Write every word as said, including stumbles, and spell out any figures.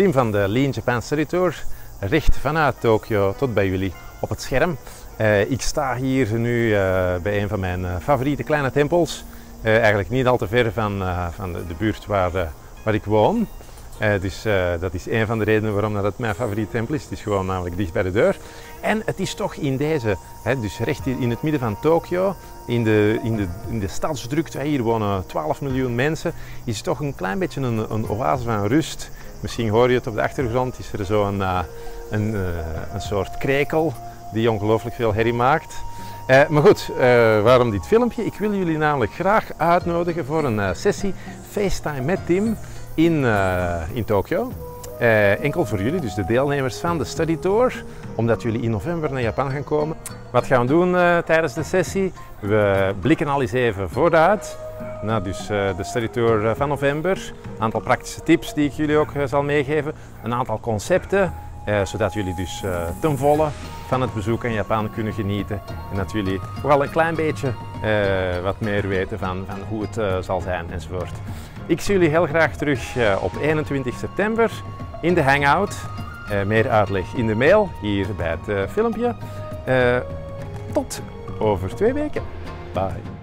Tim van de Lean Japan Study Tour, recht vanuit Tokyo tot bij jullie op het scherm. Uh, ik sta hier nu uh, bij een van mijn uh, favoriete kleine tempels. Uh, eigenlijk niet al te ver van, uh, van de, de buurt waar, uh, waar ik woon. Uh, dus uh, dat is een van de redenen waarom dat het mijn favoriete tempel is. Het is gewoon namelijk dicht bij de deur. En het is toch in deze, hè, dus recht in het midden van Tokyo, in de, in de, in de stadsdrukte, hier wonen twaalf miljoen mensen, is het toch een klein beetje een, een oase van rust. Misschien hoor je het op de achtergrond, is er zo'n uh, een, uh, een soort krekel die ongelooflijk veel herrie maakt. Uh, maar goed, uh, waarom dit filmpje? Ik wil jullie namelijk graag uitnodigen voor een uh, sessie FaceTime met Tim in, uh, in Tokyo. Uh, enkel voor jullie, dus de deelnemers van de study tour, omdat jullie in november naar Japan gaan komen. Wat gaan we doen uh, tijdens de sessie? We blikken al eens even vooruit naar dus, uh, de study tour van november. Een aantal praktische tips die ik jullie ook uh, zal meegeven. Een aantal concepten, uh, zodat jullie dus uh, ten volle van het bezoek aan Japan kunnen genieten. En dat jullie toch al een klein beetje uh, wat meer weten van, van hoe het uh, zal zijn enzovoort. Ik zie jullie heel graag terug uh, op eenentwintig september. In de Hangout, uh, meer uitleg in de mail, hier bij het uh, filmpje. Uh, tot over twee weken. Bye.